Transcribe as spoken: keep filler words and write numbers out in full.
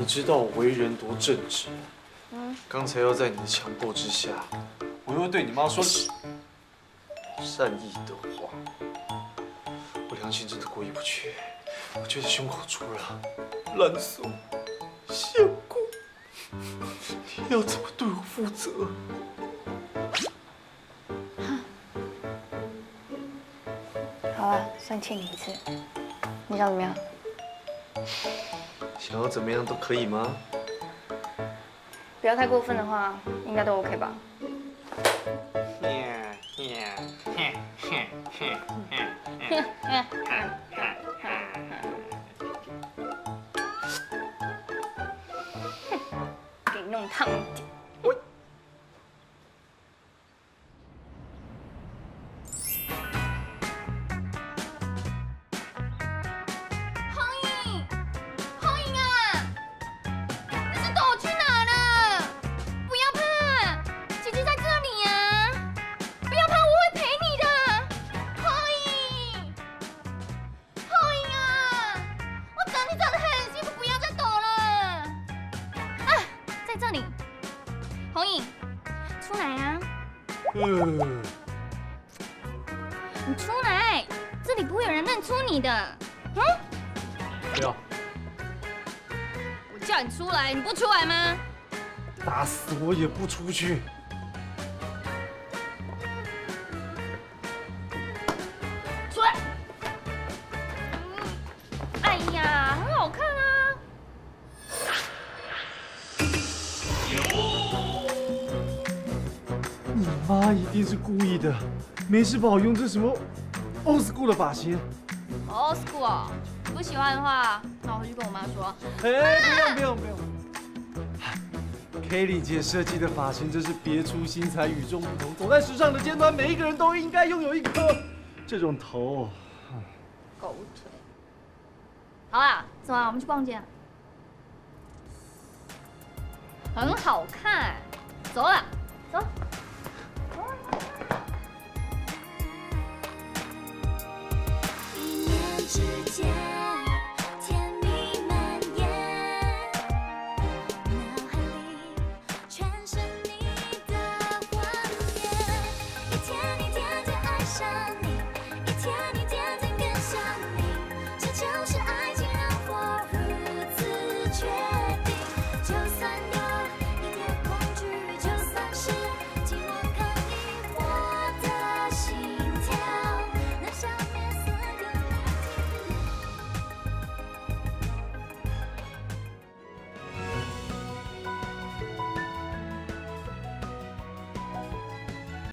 你知道我为人多正直，嗯，刚才要在你的强迫之下，我又对你妈说善意的话，我良心真的过意不去，我觉得胸口灼热，烂怂，想哭，你要怎么对我负责？ 好啊，算欠你一次，你想怎么样？想要怎么样都可以吗？不要太过分的话，应该都 OK 吧？给你弄烫一点。 我也不出去。出来！哎呀，很好看啊！你妈一定是故意的，没事吧？我用这什么 old school 的发型 ？old school 哦，不喜欢的话，那我回去跟我妈说。哎，不用不用不用。 Kelly 姐设计的发型真是别出心裁、与众不同，走在时尚的尖端，每一个人都应该拥有一颗这种头。狗腿。好啦，走啊，我们去逛街、啊。很好看，走啦，走。 一念之间。